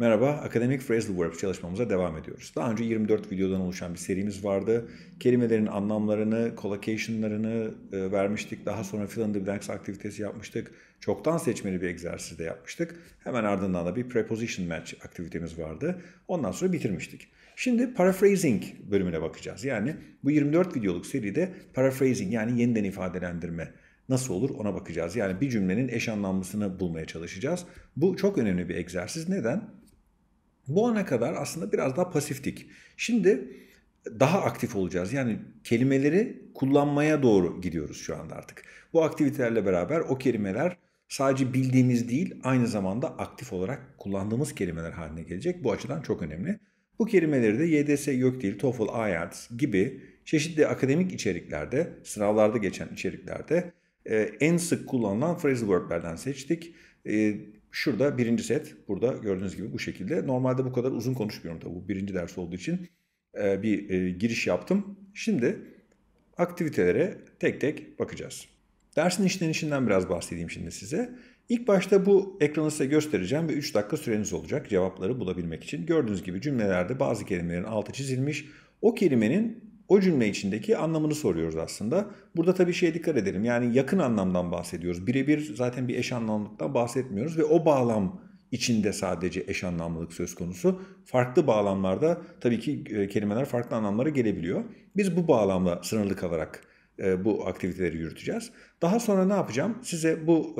Merhaba, Academic Phrasal Verbs çalışmamıza devam ediyoruz. Daha önce 24 videodan oluşan bir serimiz vardı. Kelimelerin anlamlarını, collocation'larını vermiştik. Daha sonra fill in the blanks aktivitesi yapmıştık. Çoktan seçmeli bir egzersiz de yapmıştık. Hemen ardından da bir preposition match aktivitemiz vardı. Ondan sonra bitirmiştik. Şimdi paraphrasing bölümüne bakacağız. Yani bu 24 videoluk seride paraphrasing yani yeniden ifadelendirme nasıl olur ona bakacağız. Yani bir cümlenin eş anlamlısını bulmaya çalışacağız. Bu çok önemli bir egzersiz. Neden? Bu ana kadar aslında biraz daha pasiftik. Şimdi daha aktif olacağız. Yani kelimeleri kullanmaya doğru gidiyoruz şu anda artık. Bu aktivitelerle beraber o kelimeler sadece bildiğimiz değil, aynı zamanda aktif olarak kullandığımız kelimeler haline gelecek. Bu açıdan çok önemli. Bu kelimeleri de YDS, YÖKDİL, TOEFL, IELTS gibi çeşitli akademik içeriklerde, sınavlarda geçen içeriklerde en sık kullanılan phrasal verb'lerden seçtik. Şurada birinci set, burada gördüğünüz gibi bu şekilde. Normalde bu kadar uzun konuşmuyorum tabii, bu birinci ders olduğu için bir giriş yaptım. Şimdi aktivitelere tek tek bakacağız. Dersin işlenişinden biraz bahsedeyim şimdi size. İlk başta bu ekranı size göstereceğim ve 3 dakika süreniz olacak cevapları bulabilmek için. Gördüğünüz gibi cümlelerde bazı kelimelerin altı çizilmiş. O kelimenin o cümle içindeki anlamını soruyoruz aslında. Burada tabii şeye dikkat edelim. Yani yakın anlamdan bahsediyoruz. Birebir zaten bir eş anlamlıktan bahsetmiyoruz. Ve o bağlam içinde sadece eş anlamlılık söz konusu. Farklı bağlamlarda tabii ki kelimeler farklı anlamlara gelebiliyor. Biz bu bağlamla sınırlı kalarak bu aktiviteleri yürüteceğiz. Daha sonra ne yapacağım? Size bu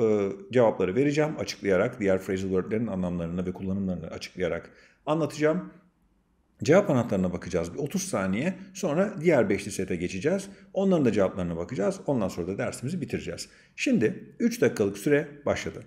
cevapları vereceğim. Açıklayarak, diğer phrasal verb'lerin anlamlarını ve kullanımlarını açıklayarak anlatacağım. Cevap anahtarına bakacağız bir 30 saniye, sonra diğer 5'li sete geçeceğiz. Onların da cevaplarına bakacağız. Ondan sonra da dersimizi bitireceğiz. Şimdi 3 dakikalık süre başladı.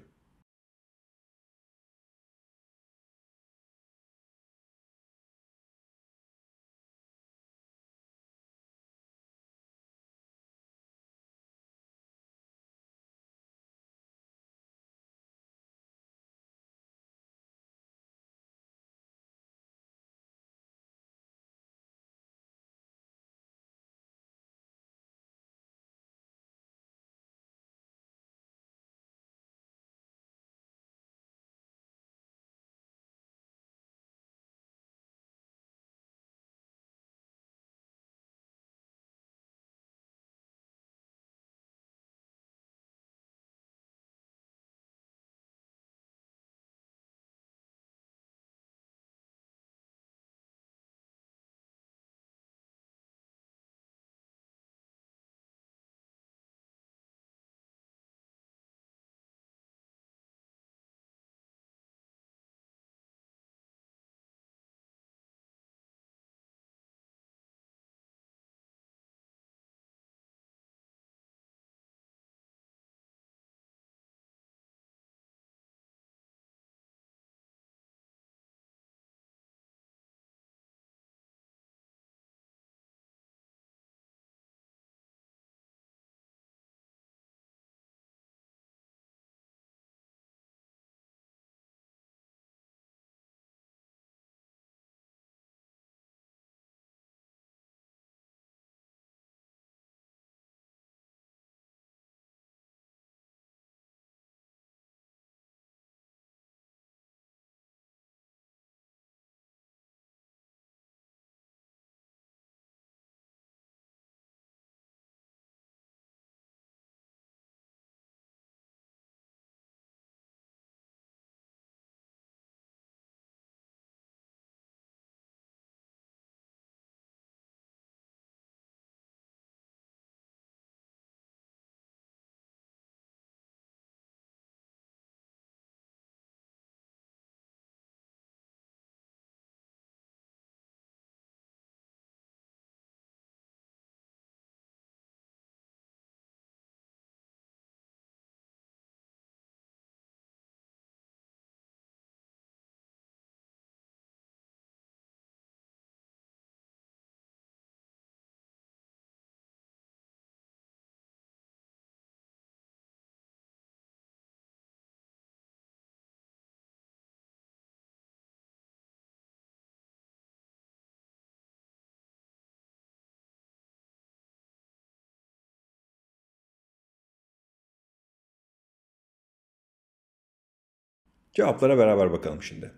Cevaplara beraber bakalım şimdi.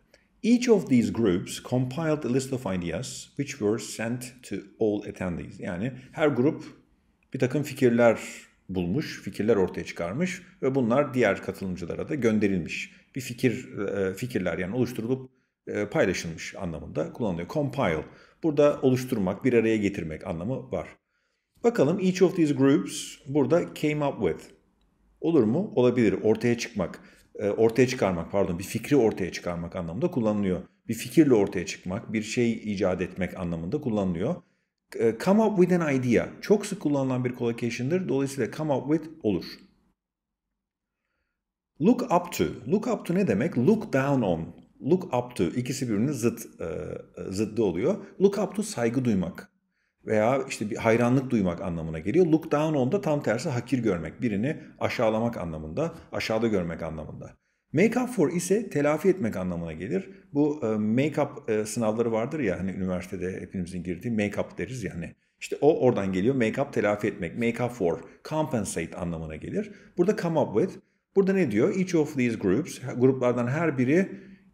Each of these groups compiled a list of ideas which were sent to all attendees. Yani her grup bir takım fikirler bulmuş, fikirler ortaya çıkarmış ve bunlar diğer katılımcılara da gönderilmiş. Bir fikirler yani oluşturulup paylaşılmış anlamında kullanılıyor. Compile. Burada oluşturmak, bir araya getirmek anlamı var. Bakalım each of these groups burada came up with. Olur mu? Olabilir. Ortaya çıkarmak, bir fikri ortaya çıkarmak anlamında kullanılıyor. Bir fikirle ortaya çıkmak, bir şey icat etmek anlamında kullanılıyor. Come up with an idea. Çok sık kullanılan bir collocation'dır. Dolayısıyla come up with olur. Look up to. Look up to ne demek? Look down on. Look up to. İkisi birbirinin zıddı oluyor. Look up to saygı duymak. Veya işte bir hayranlık duymak anlamına geliyor. Look down on da tam tersi hakir görmek. Birini aşağılamak anlamında, aşağıda görmek anlamında. Make up for ise telafi etmek anlamına gelir. Bu make up sınavları vardır ya hani üniversitede hepimizin girdiği make up deriz yani. İşte o oradan geliyor. Make up telafi etmek. Make up for, compensate anlamına gelir. Burada come up with. Burada ne diyor? Each of these groups, gruplardan her biri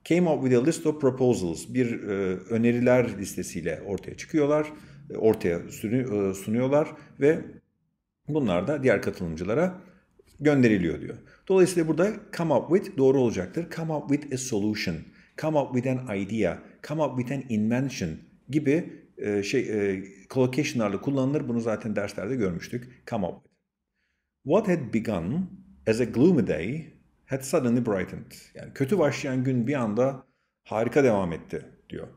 came up with a list of proposals. Bir öneriler listesiyle ortaya çıkıyorlar. Ortaya sunuyorlar ve bunlar da diğer katılımcılara gönderiliyor diyor. Dolayısıyla burada come up with doğru olacaktır. Come up with a solution, come up with an idea, come up with an invention gibi collocation'larla kullanılır. Bunu zaten derslerde görmüştük. Come up with. What had begun as a gloomy day had suddenly brightened. Yani kötü başlayan gün bir anda harika devam etti diyor.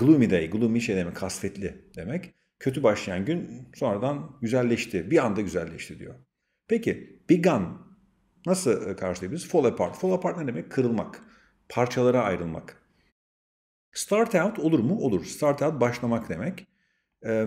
Gloomy day, gloomy şey demek, kasvetli demek. Kötü başlayan gün sonradan güzelleşti, bir anda güzelleşti diyor. Peki, begun nasıl karşılayabiliriz? Fall apart. Fall apart ne demek? Kırılmak, parçalara ayrılmak. Start out olur mu? Olur. Start out başlamak demek.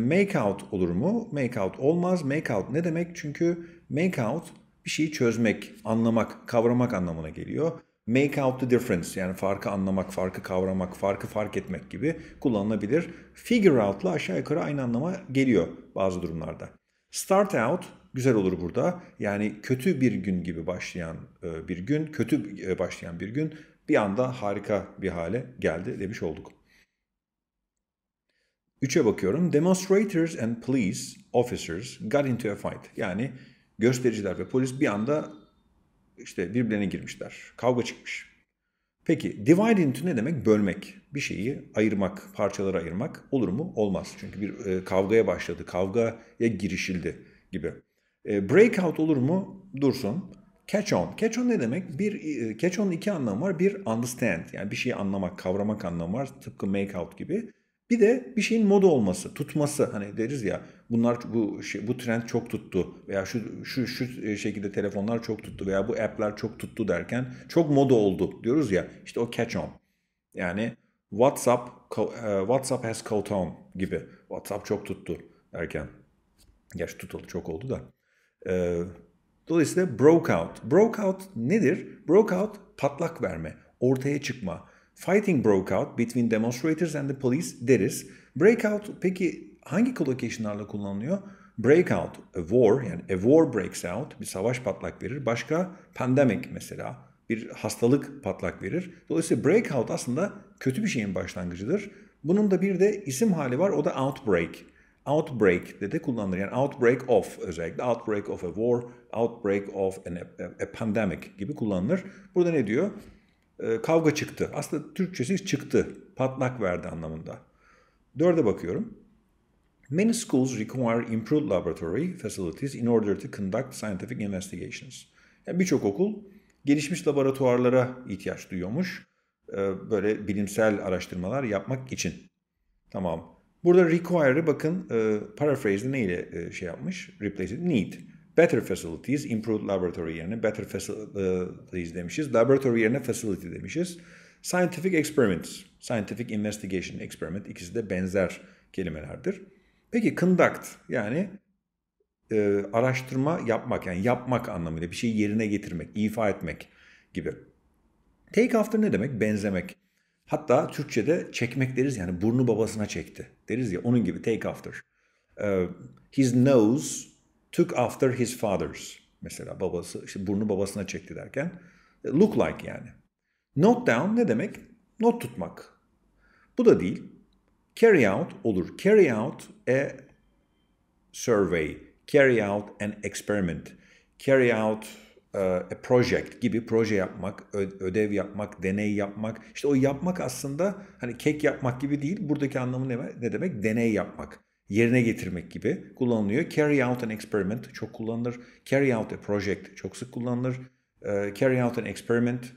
Make out olur mu? Make out olmaz. Make out ne demek? Çünkü make out bir şeyi çözmek, anlamak, kavramak anlamına geliyor. Make out the difference yani farkı anlamak, farkı kavramak, farkı fark etmek gibi kullanılabilir. Figure out'la aşağı yukarı aynı anlama geliyor bazı durumlarda. Start out güzel olur burada. Yani kötü bir gün gibi başlayan bir gün, bir anda harika bir hale geldi demiş olduk. 3'e bakıyorum. Demonstrators and police officers got into a fight. Yani göstericiler ve polis bir anda İşte birbirlerine girmişler. Kavga çıkmış. Peki divide into ne demek? Bölmek. Bir şeyi ayırmak, parçalara ayırmak olur mu? Olmaz. Çünkü bir kavgaya başladı, kavgaya girişildi gibi. Breakout olur mu? Dursun. Catch on. Catch on ne demek? Catch on'un iki anlamı var. Bir understand yani bir şeyi anlamak, kavramak anlamı var. Tıpkı make out gibi. Bir de bir şeyin moda olması, tutması. Hani deriz ya bunlar bu trend çok tuttu veya şu şekilde telefonlar çok tuttu veya bu app'ler çok tuttu derken çok moda oldu diyoruz ya. İşte o catch on. Yani WhatsApp has caught on gibi. WhatsApp çok tuttu derken. Gerçi tutuldu çok oldu da. Dolayısıyla broke out. Broke out nedir? Broke out patlak verme, ortaya çıkma. Fighting broke out between demonstrators and the police deriz. Breakout peki hangi collocation'larla kullanılıyor? Breakout, a war yani a war breaks out bir savaş patlak verir. Başka pandemic mesela bir hastalık patlak verir. Dolayısıyla breakout aslında kötü bir şeyin başlangıcıdır. Bunun da bir de isim hali var o da outbreak. Outbreak de kullanılır yani outbreak of özellikle outbreak of a war, outbreak of a pandemic gibi kullanılır. Burada ne diyor? Kavga çıktı. Aslında Türkçesi çıktı. Patlak verdi anlamında. 4'e bakıyorum. Many schools require improved laboratory facilities in order to conduct scientific investigations. Yani birçok okul gelişmiş laboratuvarlara ihtiyaç duyuyormuş. Böyle bilimsel araştırmalar yapmak için. Tamam. Burada require'ı bakın paraphrase neyle şey yapmış? Replace it. Need. Better facilities, improved laboratory yerine better facilities demişiz. Laboratory yerine facility demişiz. Scientific experiments, scientific investigation, experiment ikisi de benzer kelimelerdir. Peki conduct yani araştırma yapmak yani yapmak anlamıyla bir şeyi yerine getirmek, ifa etmek gibi. Take after ne demek? Benzemek. Hatta Türkçe'de çekmek deriz yani burnu babasına çekti deriz ya onun gibi take after. His nose took after his father's. Mesela babası, işte burnu babasına çekti derken. Look like yani. Note down ne demek? not tutmak. Bu da değil. Carry out olur. Carry out a survey, carry out an experiment, carry out a project gibi proje yapmak, ödev yapmak, deney yapmak. İşte o yapmak aslında hani kek yapmak gibi değil. Buradaki anlamı ne demek? Deney yapmak, yerine getirmek gibi kullanılıyor. Carry out an experiment çok kullanılır. Carry out a project çok sık kullanılır. Carry out an experiment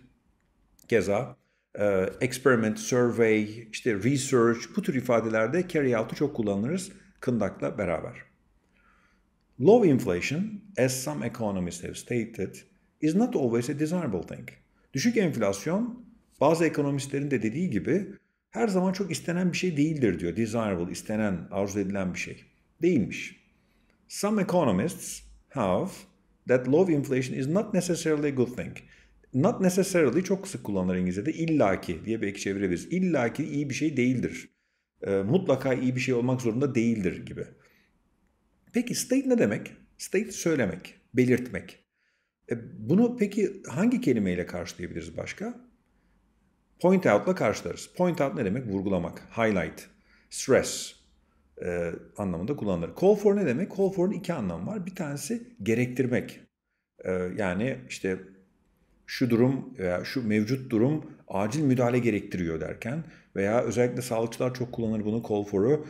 keza. Experiment, survey, işte research, bu tür ifadelerde carry out'u çok kullanırız kındakla beraber. Low inflation, as some economists have stated, is not always a desirable thing. Düşük enflasyon, bazı ekonomistlerin de dediği gibi her zaman çok istenen bir şey değildir diyor. Desirable, istenen, arzu edilen bir şey değilmiş. Some economists have that low inflation is not necessarily a good thing. Not necessarily çok sık kullanılır İngilizce'de. İllaki diye belki çevirebiliriz. İllaki iyi bir şey değildir. Mutlaka iyi bir şey olmak zorunda değildir gibi. Peki state ne demek? State söylemek, belirtmek. Bunu peki hangi kelimeyle karşılayabiliriz başka? Point out'la karşılarız. Point out ne demek? Vurgulamak, highlight, stress anlamında kullanılır. Call for ne demek? Call for'un iki anlamı var. Bir tanesi gerektirmek. Yani işte şu durum veya şu mevcut durum acil müdahale gerektiriyor derken veya özellikle sağlıkçılar çok kullanır bunu call for'u.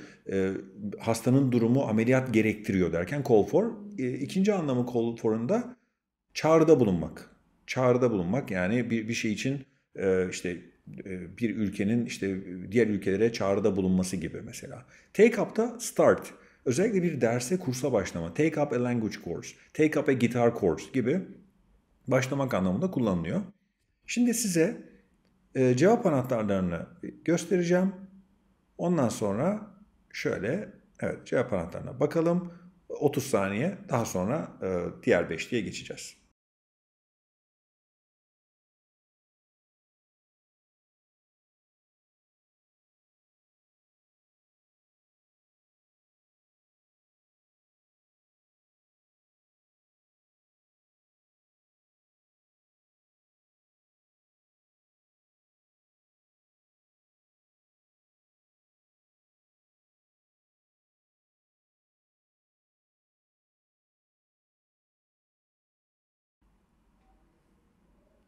Hastanın durumu ameliyat gerektiriyor derken call for. İkinci anlamı call for'un da çağrıda bulunmak. Çağrıda bulunmak yani bir şey için işte bir ülkenin işte diğer ülkelere çağrıda bulunması gibi mesela. Take up da start. Özellikle bir derse kursa başlama. Take up a language course. Take up a guitar course gibi. Başlamak anlamında kullanılıyor. Şimdi size cevap anahtarlarını göstereceğim. Ondan sonra şöyle evet cevap anahtarlarına bakalım. 30 saniye daha sonra diğer beşliğe geçeceğiz.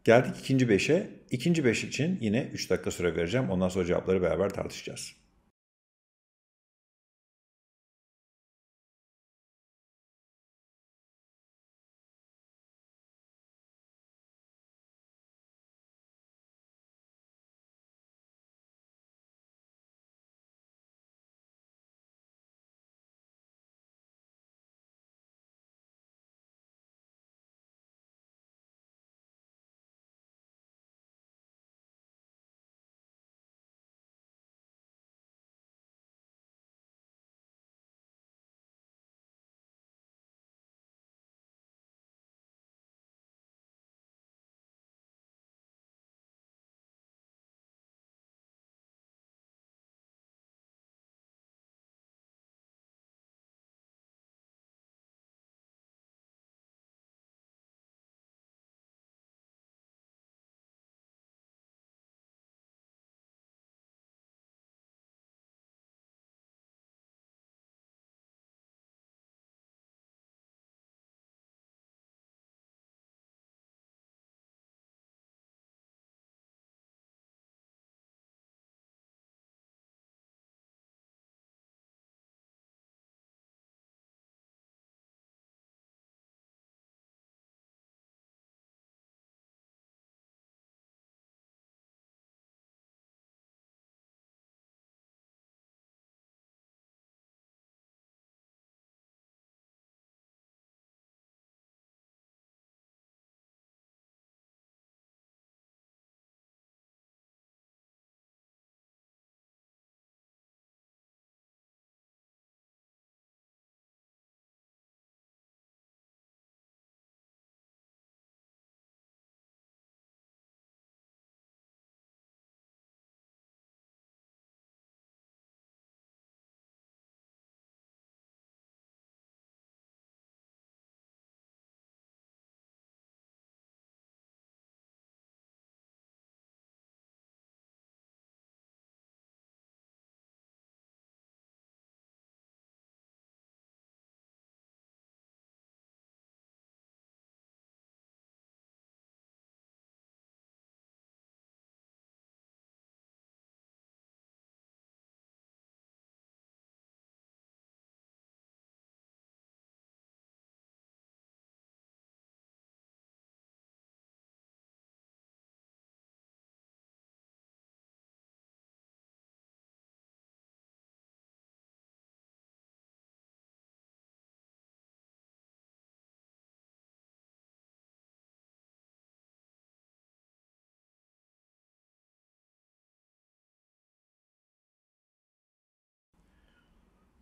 Geldik ikinci beşe. İkinci beş için yine 3 dakika süre vereceğim. Ondan sonra cevapları beraber tartışacağız.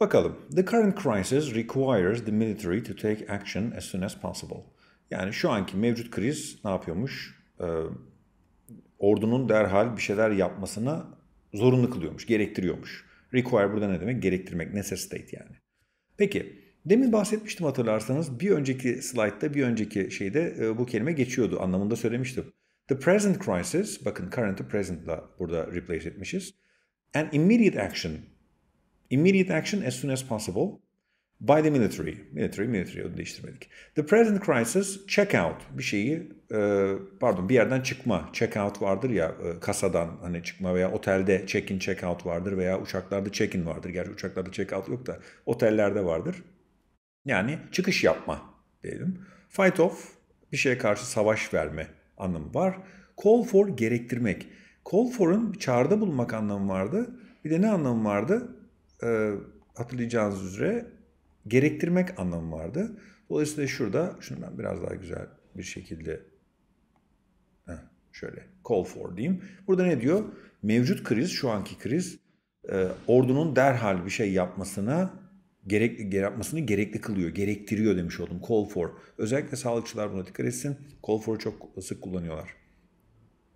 Bakalım. The current crisis requires the military to take action as soon as possible. Yani şu anki mevcut kriz ne yapıyormuş? Ordunun derhal bir şeyler yapmasına zorunlu kılıyormuş, gerektiriyormuş. Require burada ne demek? Gerektirmek, necessitate yani. Peki, demin bahsetmiştim hatırlarsanız. Bir önceki slaytta, bir önceki şeyde bu kelime geçiyordu anlamında söylemiştim. The present crisis, bakın current to present'la burada replace etmişiz. An immediate action. Immediate action as soon as possible by the military. Military onu değiştirmedik. The present crisis, check out. Bir şeyi, pardon bir yerden çıkma. Check out vardır ya kasadan hani çıkma veya otelde check in check out vardır veya uçaklarda check in vardır. Gerçi uçaklarda check out yok da otellerde vardır. Yani çıkış yapma diyelim. Fight off, bir şeye karşı savaş verme anlamı var. Call for, gerektirmek. Call for'un çağrıda bulunmak anlamı vardı. Bir de ne anlamı vardı? Hatırlayacağınız üzere gerektirmek anlamı vardı. Dolayısıyla şurada, şunu ben biraz daha güzel bir şekilde şöyle call for diyeyim. Burada ne diyor? Mevcut kriz, şu anki kriz ordunun derhal bir şey yapmasına yapmasını gerekli kılıyor, gerektiriyor demiş oldum. Call for. Özellikle sağlıkçılar buna dikkat etsin. Call for'u çok sık kullanıyorlar.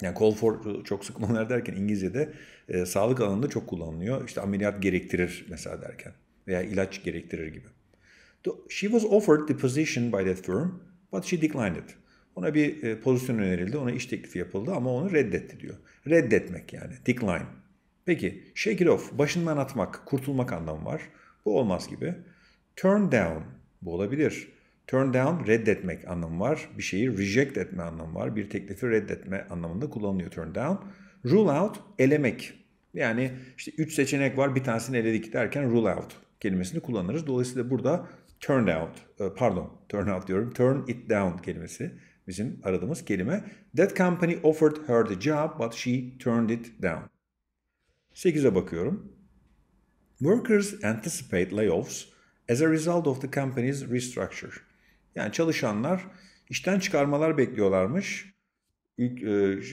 Yani call for çok sık kullanılır derken İngilizce'de sağlık alanında çok kullanılıyor. İşte ameliyat gerektirir mesela derken veya ilaç gerektirir gibi. She was offered the position by that firm but she declined it. Ona bir pozisyon önerildi, ona iş teklifi yapıldı ama onu reddetti diyor. Reddetmek yani decline. Peki shake it off, başından atmak, kurtulmak anlamı var. Bu olmaz gibi. Turn down, bu olabilir. Turn down, reddetmek anlamı var. Bir şeyi reject etme anlamı var. Bir teklifi reddetme anlamında kullanılıyor turn down. Rule out, elemek. Yani işte 3 seçenek var, bir tanesini eledik derken rule out kelimesini kullanırız. Dolayısıyla burada turn out, pardon turn out diyorum. Turn it down kelimesi bizim aradığımız kelime. That company offered her the job but she turned it down. 8'e bakıyorum. Workers anticipate layoffs as a result of the company's restructure. Yani çalışanlar işten çıkarmalar bekliyorlarmış.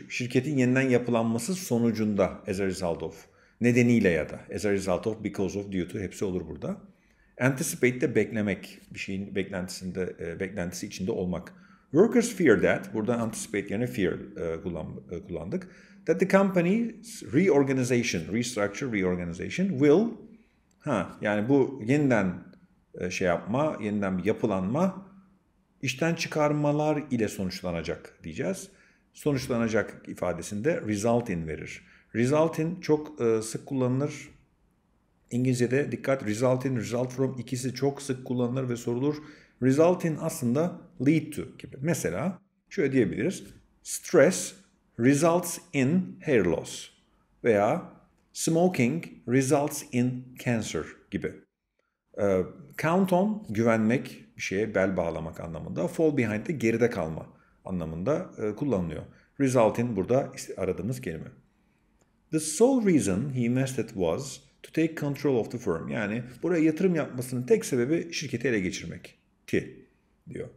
Şirketin yeniden yapılanması sonucunda as a result of. Nedeniyle ya da as a result of, because of, due to hepsi olur burada. Anticipate de beklemek. Bir şeyin beklentisi içinde olmak. Workers fear that. Burada anticipate yerine fear kullandık. That the company's reorganization, restructure, reorganization will... yani bu yeniden şey yapma, yeniden bir yapılanma işten çıkarmalar ile sonuçlanacak diyeceğiz. Sonuçlanacak ifadesinde result in verir. Result in çok sık kullanılır. İngilizce'de dikkat, result in, result from ikisi çok sık kullanılır ve sorulur. Result in aslında lead to gibi. Mesela şöyle diyebiliriz. Stress results in hair loss veya smoking results in cancer gibi. Count on, güvenmek, bir şeye bel bağlamak anlamında. Fall behind de geride kalma anlamında kullanılıyor. Result in burada aradığımız kelime. The sole reason he invested was to take control of the firm. Yani buraya yatırım yapmasının tek sebebi şirketi ele geçirmekti diyor.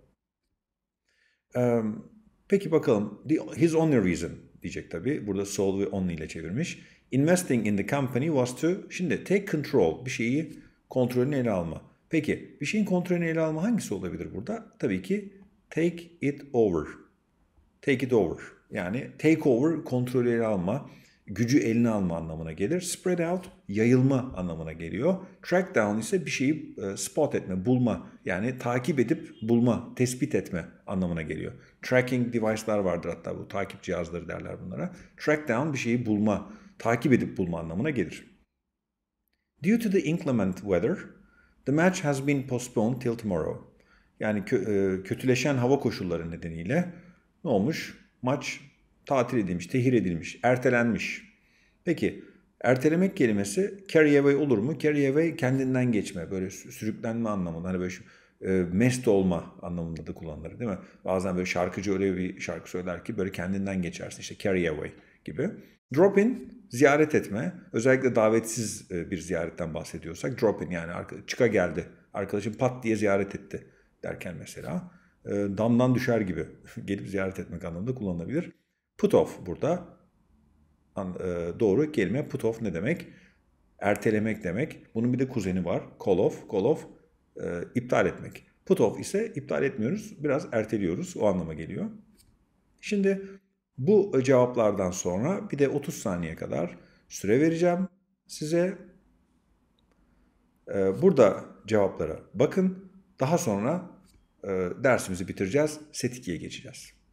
Peki bakalım. His only reason diyecek tabii. Burada sole ve only ile çevirmiş. Investing in the company was to, şimdi take control, bir şeyi kontrolünü ele alma. Peki bir şeyin kontrolünü ele alma hangisi olabilir burada? Tabii ki take it over. Take it over. Yani take over, kontrolü ele alma, gücü eline alma anlamına gelir. Spread out, yayılma anlamına geliyor. Track down ise bir şeyi spot etme, bulma. Yani takip edip bulma, tespit etme anlamına geliyor. Tracking device'lar vardır hatta bu takip cihazları derler bunlara. Track down bir şeyi bulma, takip edip bulma anlamına gelir. Due to the inclement weather, the match has been postponed till tomorrow. Yani kötüleşen hava koşulları nedeniyle ne olmuş? Maç tatil edilmiş, tehir edilmiş, ertelenmiş. Peki, ertelemek kelimesi carry away olur mu? Carry away kendinden geçme, böyle sürüklenme anlamında. Hani böyle mest olma anlamında da kullanılır değil mi? Bazen böyle şarkıcı öyle bir şarkı söyler ki böyle kendinden geçersin. İşte carry away gibi. Drop in, ziyaret etme. Özellikle davetsiz bir ziyaretten bahsediyorsak drop in yani çıka geldi. Arkadaşım pat diye ziyaret etti derken mesela. Damdan düşer gibi gelip ziyaret etmek anlamında kullanılabilir. Put off burada. Doğru kelime put off ne demek? ertelemek demek. Bunun bir de kuzeni var. Call off. Call off iptal etmek. Put off ise iptal etmiyoruz. Biraz erteliyoruz. O anlama geliyor. Şimdi bu cevaplardan sonra bir de 30 saniye kadar süre vereceğim size. Burada cevaplara bakın. Daha sonra dersimizi bitireceğiz. Set 2'ye geçeceğiz.